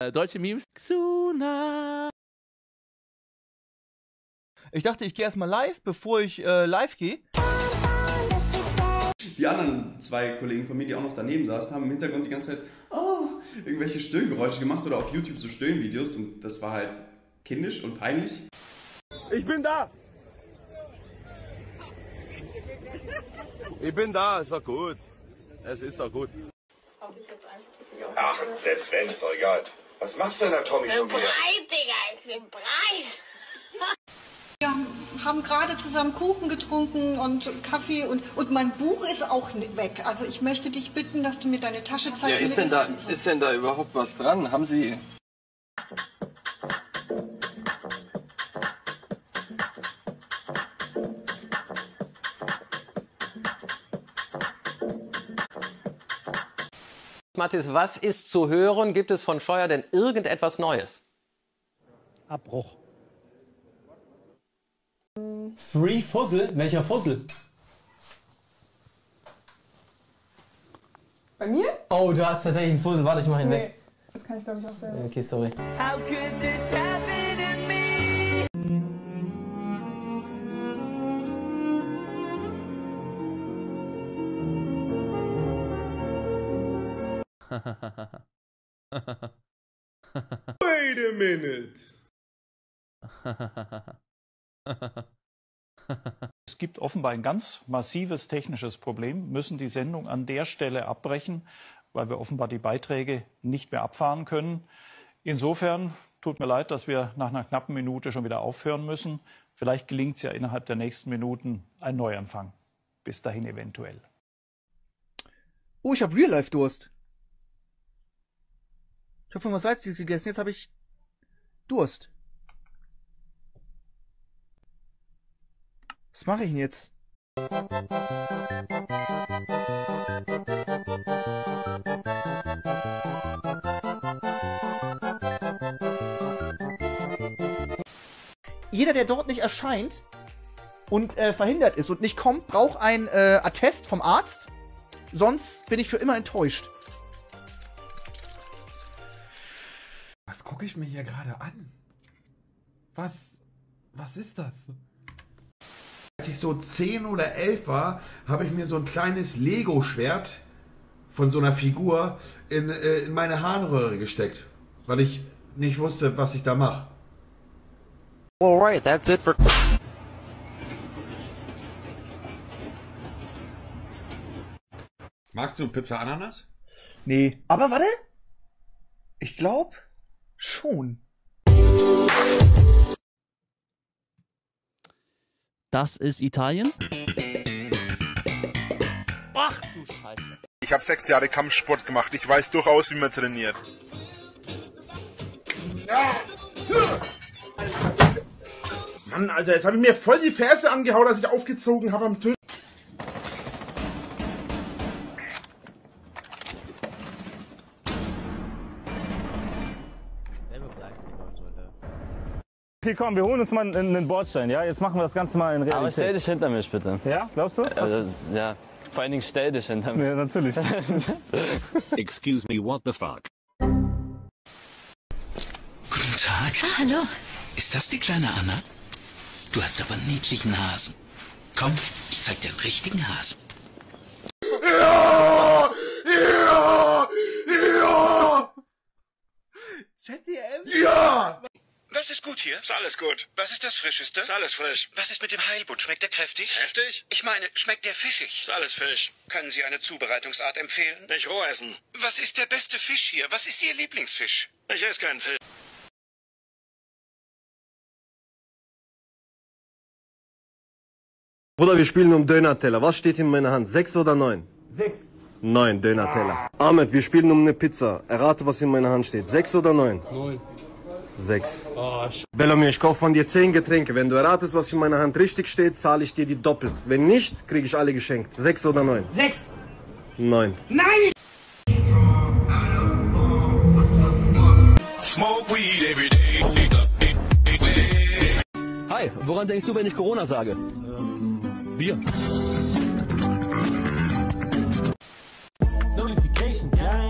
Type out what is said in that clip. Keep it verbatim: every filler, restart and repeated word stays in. Äh, deutsche Memes. Xuna. Ich dachte, ich gehe erstmal live, bevor ich äh, live gehe. Die anderen zwei Kollegen von mir, die auch noch daneben saßen, haben im Hintergrund die ganze Zeit oh, irgendwelche Stöhngeräusche gemacht oder auf YouTube so Stöhnvideos und das war halt kindisch und peinlich. Ich bin da! Ich bin da, ist doch gut. Es ist doch gut. Ach, selbst wenn, ist doch egal. Was machst du denn da, Tommy, schon wieder? Bleib, Digga, ich bin Preis! Wir haben gerade zusammen Kuchen getrunken und Kaffee und, und mein Buch ist auch weg. Also ich möchte dich bitten, dass du mir deine Tasche zeigst. Ja, ist, denn da, ist denn da überhaupt was dran? Haben Sie... Mathis, was ist zu hören? Gibt es von Scheuer denn irgendetwas Neues? Abbruch. Free Fussel? Welcher Fussel? Bei mir? Oh, da ist tatsächlich ein Fussel. Warte, ich mach ihn nee, weg. Das kann ich, glaube ich, auch selber. Okay, sorry. How could this happen in me? Wait a minute. Es gibt offenbar ein ganz massives technisches Problem, müssen die Sendung an der Stelle abbrechen, weil wir offenbar die Beiträge nicht mehr abfahren können. Insofern tut mir leid, dass wir nach einer knappen Minute schon wieder aufhören müssen. Vielleicht gelingt es ja innerhalb der nächsten Minuten ein Neuanfang. Bis dahin eventuell. Oh, ich habe Real-Life-Durst. Ich habe von was Salziges gegessen, jetzt habe ich Durst. Was mache ich denn jetzt? Jeder, der dort nicht erscheint und äh, verhindert ist und nicht kommt, braucht ein äh, Attest vom Arzt. Sonst bin ich für immer enttäuscht. Was gucke ich mir hier gerade an? Was, was ist das? Als ich so zehn oder elf war, habe ich mir so ein kleines Lego-Schwert von so einer Figur in, äh, in meine Harnröhre gesteckt, weil ich nicht wusste, was ich da mache. Alright, that's it for... Magst du Pizza Ananas? Nee. Aber warte, ich glaube schon. Das ist Italien. Ach du Scheiße. Ich habe sechs Jahre Kampfsport gemacht. Ich weiß durchaus, wie man trainiert. Mann, Alter, jetzt habe ich mir voll die Ferse angehauen, als ich aufgezogen habe am Tisch. Okay, komm, wir holen uns mal einen Bordstein, ja? Jetzt machen wir das Ganze mal in Realität. Aber stell dich hinter mich, bitte. Ja, glaubst du? Also, das, ja, vor allen Dingen stell dich hinter mich. Ja, natürlich. Excuse me, what the fuck? Guten Tag. Ah, hallo. Ist das die kleine Anna? Du hast aber einen niedlichen Hasen. Komm, ich zeig dir einen richtigen Hasen. Ja! Ja! Ja! Z D F? Ja! Was ist gut hier? Ist alles gut. Was ist das Frischeste? Ist alles frisch. Was ist mit dem Heilbutt? Schmeckt der kräftig? Kräftig? Ich meine, schmeckt der fischig? Ist alles Fisch. Können Sie eine Zubereitungsart empfehlen? Nicht roh essen. Was ist der beste Fisch hier? Was ist Ihr Lieblingsfisch? Ich esse keinen Fisch. Bruder, wir spielen um Döner-Teller. Was steht in meiner Hand? Sechs oder neun? Sechs. Neun, Döner-Teller. Ah. Ahmed, wir spielen um eine Pizza. Errate, was in meiner Hand steht. Sechs oder neun? Neun. sechs. Oh, Bellomir, ich kaufe von dir zehn Getränke. Wenn du erratest, was in meiner Hand richtig steht, zahle ich dir die doppelt. Wenn nicht, kriege ich alle geschenkt. sechs oder neun? sechs. neun. Nein! Hi, woran denkst du, wenn ich Corona sage? Ähm, Bier. Notification, yeah.